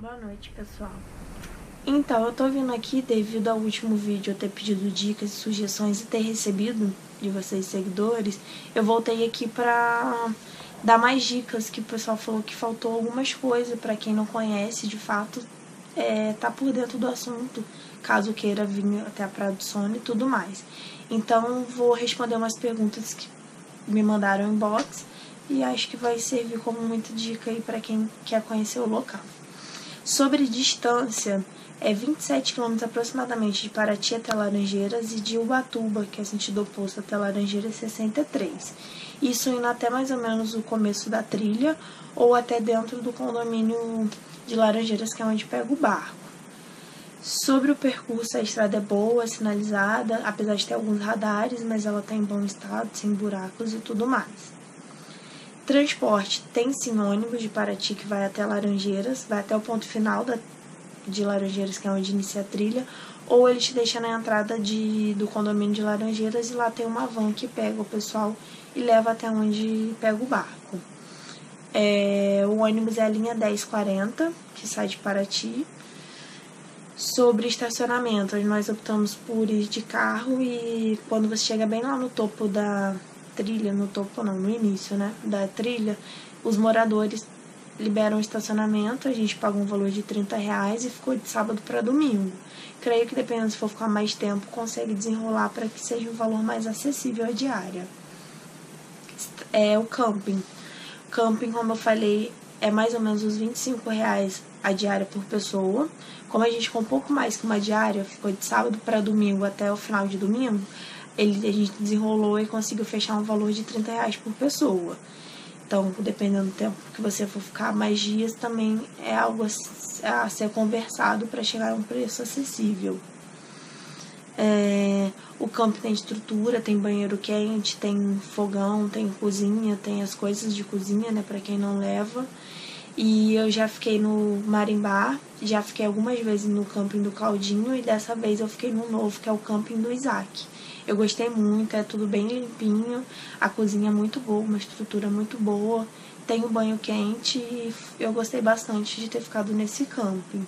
Boa noite, pessoal. Então, eu tô vindo aqui devido ao último vídeo eu ter pedido dicas e sugestões e ter recebido de vocês, seguidores. Eu voltei aqui pra dar mais dicas, que o pessoal falou que faltou algumas coisas pra quem não conhece, de fato, tá por dentro do assunto, caso queira vir até a Praia do Sono e tudo mais. Então, vou responder umas perguntas que me mandaram inbox e acho que vai servir como muita dica aí pra quem quer conhecer o local. Sobre distância, é 27 km aproximadamente de Paraty até Laranjeiras e de Ubatuba, que é sentido oposto, até Laranjeiras, 63. Isso indo até mais ou menos o começo da trilha ou até dentro do condomínio de Laranjeiras, que é onde pega o barco. Sobre o percurso, a estrada é boa, sinalizada, apesar de ter alguns radares, mas ela está em bom estado, sem buracos e tudo mais. Transporte, tem sim ônibus de Paraty que vai até Laranjeiras, vai até o ponto final de Laranjeiras, que é onde inicia a trilha, ou ele te deixa na entrada do condomínio de Laranjeiras e lá tem uma van que pega o pessoal e leva até onde pega o barco. O ônibus é a linha 1040, que sai de Paraty. Sobre estacionamento, nós optamos por ir de carro e quando você chega bem lá no topo da trilha, no topo não, no início, né, da trilha, os moradores liberam o estacionamento, a gente pagou um valor de R$30 e ficou de sábado para domingo. Creio que dependendo se for ficar mais tempo, consegue desenrolar para que seja um valor mais acessível à diária. O camping. Camping, como eu falei, é mais ou menos uns R$25 a diária por pessoa. Como a gente ficou um pouco mais que uma diária, ficou de sábado para domingo até o final de domingo, a gente desenrolou e conseguiu fechar um valor de R$30 por pessoa. Então, dependendo do tempo que você for ficar, mais dias também é algo a ser conversado para chegar a um preço acessível. O camping tem estrutura, tem banheiro quente, tem fogão, tem cozinha, tem as coisas de cozinha, né, para quem não leva. E eu já fiquei no Marimbá, já fiquei algumas vezes no camping do Claudinho e dessa vez eu fiquei no novo, que é o camping do Isaac. Eu gostei muito, é tudo bem limpinho, a cozinha é muito boa, uma estrutura muito boa, tem um banho quente e eu gostei bastante de ter ficado nesse camping.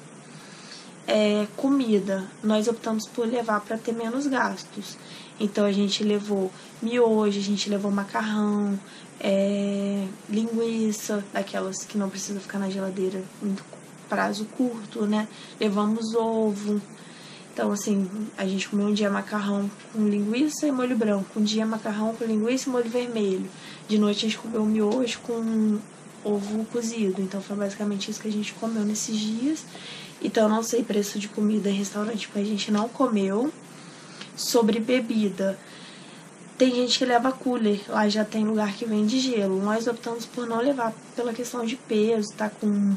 Comida, nós optamos por levar para ter menos gastos. Então a gente levou miojo, a gente levou macarrão, linguiça, daquelas que não precisa ficar na geladeira em prazo curto, né? Levamos ovo. Então, assim, a gente comeu um dia macarrão com linguiça e molho branco, um dia macarrão com linguiça e molho vermelho. De noite a gente comeu miojo com ovo cozido. Então, foi basicamente isso que a gente comeu nesses dias. Então, eu não sei preço de comida em restaurante, porque a gente não comeu. Sobre bebida, tem gente que leva cooler, lá já tem lugar que vende gelo. Nós optamos por não levar pela questão de peso, tá com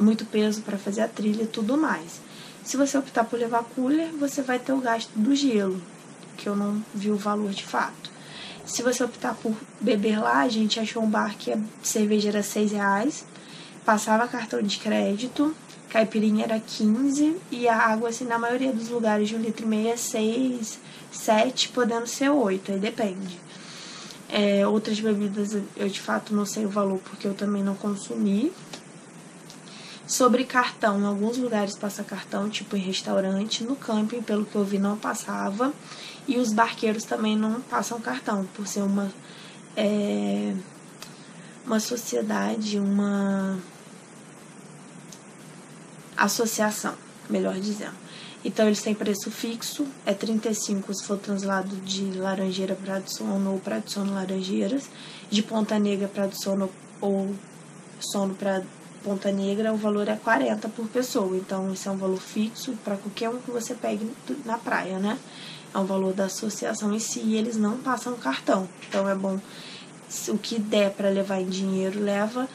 muito peso para fazer a trilha e tudo mais. Se você optar por levar cooler, você vai ter o gasto do gelo, que eu não vi o valor de fato. Se você optar por beber lá, a gente achou um bar que a cerveja era R$6, passava cartão de crédito, caipirinha era 15 e a água, assim, na maioria dos lugares de 1,5 litro é 6, 7, podendo ser 8, aí depende. Outras bebidas eu de fato não sei o valor porque eu também não consumi. Sobre cartão, em alguns lugares passa cartão, tipo em restaurante, no camping, pelo que eu vi, não passava. E os barqueiros também não passam cartão, por ser uma sociedade, uma associação, melhor dizendo. Então eles têm preço fixo, é R$35 se for translado de Laranjeira para Praia do Sono ou Praia do Sono Laranjeiras, de Ponta Negra para Praia do Sono ou Sono para Ponta Negra, o valor é R$40 por pessoa, então isso é um valor fixo para qualquer um que você pegue na praia, né? É um valor da associação em si e eles não passam cartão, então é bom, o que der para levar em dinheiro leva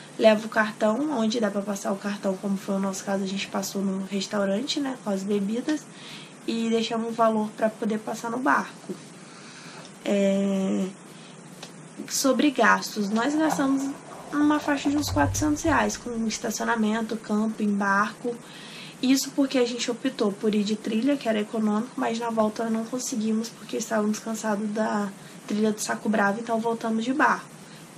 o cartão, onde dá para passar o cartão, como foi o nosso caso, a gente passou no restaurante, né, com as bebidas e deixamos um valor para poder passar no barco. Sobre gastos, nós gastamos uma faixa de uns R$400 com estacionamento, camping, barco. Isso porque a gente optou por ir de trilha, que era econômico, mas na volta não conseguimos porque estávamos cansados da trilha do Saco Bravo, então voltamos de barco.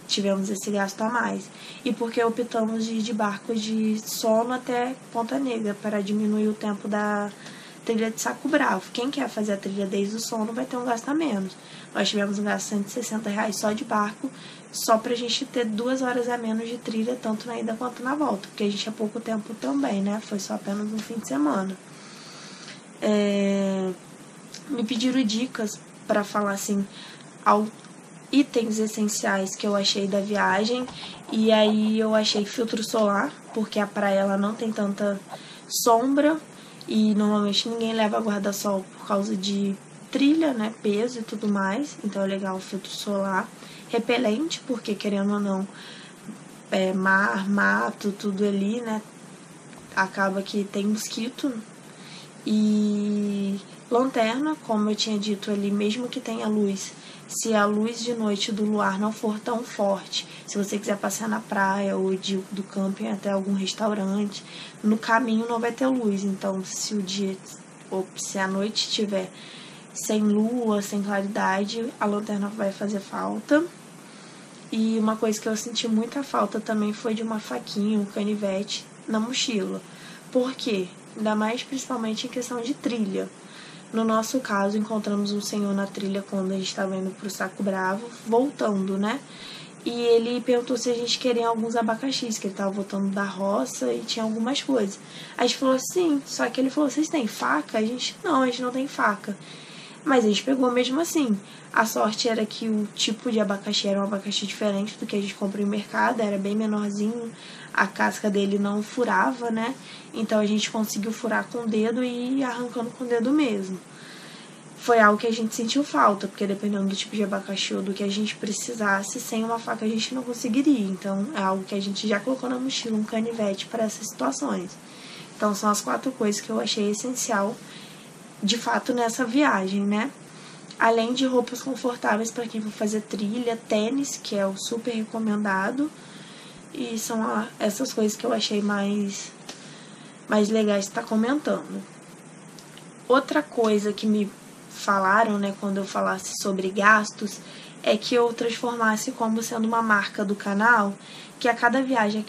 tivemos esse gasto a mais. E porque optamos de ir de barco de sono até Ponta Negra, para diminuir o tempo da trilha de Saco Bravo. Quem quer fazer a trilha desde o sono vai ter um gasto a menos. Nós tivemos um gasto de R$160 só de barco, só pra gente ter 2 horas a menos de trilha, tanto na ida quanto na volta, porque a gente é pouco tempo também, né? Foi só apenas um fim de semana. Me pediram dicas pra falar, assim, itens essenciais que eu achei da viagem, e aí eu achei filtro solar, porque a praia ela não tem tanta sombra, e normalmente ninguém leva guarda-sol por causa de trilha, né, peso e tudo mais, então é legal o filtro solar. Repelente, porque querendo ou não, mar, mato, tudo ali, né, acaba que tem mosquito. E lanterna, como eu tinha dito ali, mesmo que tenha luz, se a luz de noite do luar não for tão forte, se você quiser passar na praia ou do camping até algum restaurante, no caminho não vai ter luz. Então, se a noite tiver sem lua, sem claridade, a lanterna vai fazer falta. E uma coisa que eu senti muita falta também foi de uma faquinha, um canivete na mochila. Por quê? Ainda mais principalmente em questão de trilha. No nosso caso, encontramos um senhor na trilha quando a gente estava indo para o Saco Bravo, voltando, né? E ele perguntou se a gente queria alguns abacaxis, que ele estava voltando da roça e tinha algumas coisas. A gente falou sim, só que ele falou, vocês têm faca? A gente não tem faca. Mas a gente pegou mesmo assim. A sorte era que o tipo de abacaxi era um abacaxi diferente do que a gente compra em mercado, era bem menorzinho, a casca dele não furava, né? Então a gente conseguiu furar com o dedo e ir arrancando com o dedo mesmo. Foi algo que a gente sentiu falta, porque dependendo do tipo de abacaxi ou do que a gente precisasse, sem uma faca a gente não conseguiria. Então é algo que a gente já colocou na mochila, um canivete para essas situações. Então são as 4 coisas que eu achei essencial, de fato, nessa viagem, né? Além de roupas confortáveis para quem for fazer trilha, tênis, que é o super recomendado. E são essas coisas que eu achei mais legais de estar comentando. Outra coisa que me falaram, né, quando eu falasse sobre gastos, é que eu transformasse como sendo uma marca do canal, que a cada viagem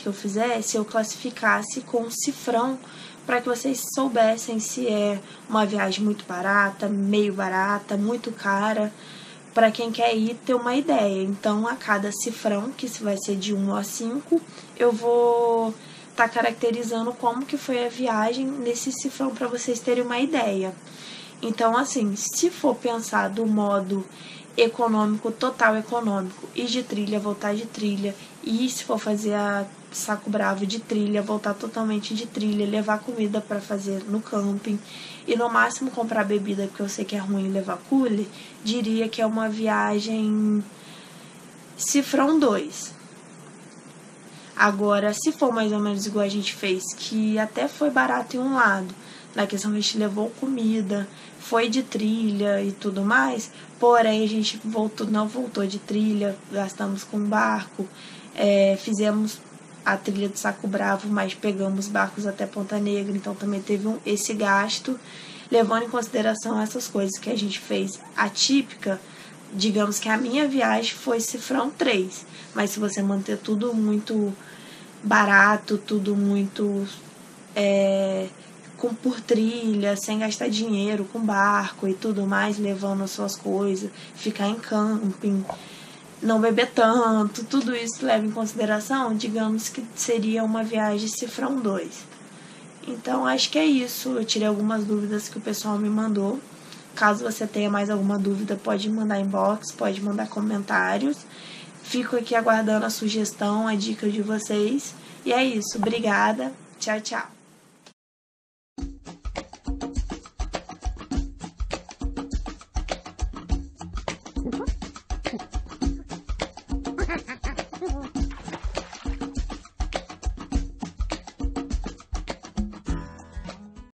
que eu fizesse, eu classificasse com um cifrão, para que vocês soubessem se é uma viagem muito barata, meio barata, muito cara, para quem quer ir ter uma ideia. Então, a cada cifrão, que vai ser de 1 a 5, eu vou estar caracterizando como que foi a viagem nesse cifrão, para vocês terem uma ideia. Então, assim, se for pensar do modo econômico, total econômico, ir de trilha, voltar de trilha, e se for fazer a Saco Bravo de trilha, voltar totalmente de trilha, levar comida para fazer no camping e no máximo comprar bebida, porque eu sei que é ruim levar cooler, diria que é uma viagem cifrão 2. Agora, se for mais ou menos igual a gente fez, que até foi barato em um lado, na questão que a gente levou comida, foi de trilha e tudo mais, porém a gente não voltou de trilha, gastamos com barco, fizemos a trilha do Saco Bravo, mas pegamos barcos até Ponta Negra, então também teve esse gasto. Levando em consideração essas coisas que a gente fez atípica, digamos que a minha viagem foi cifrão 3, mas se você manter tudo muito barato, tudo muito por trilha, sem gastar dinheiro com barco e tudo mais, levando as suas coisas, ficar em camping, não beber tanto, tudo isso leva em consideração, digamos que seria uma viagem cifrão 2. Então, acho que é isso. Eu tirei algumas dúvidas que o pessoal me mandou. Caso você tenha mais alguma dúvida, pode mandar inbox, pode mandar comentários. Fico aqui aguardando a sugestão, a dica de vocês. E é isso. Obrigada. Tchau, tchau.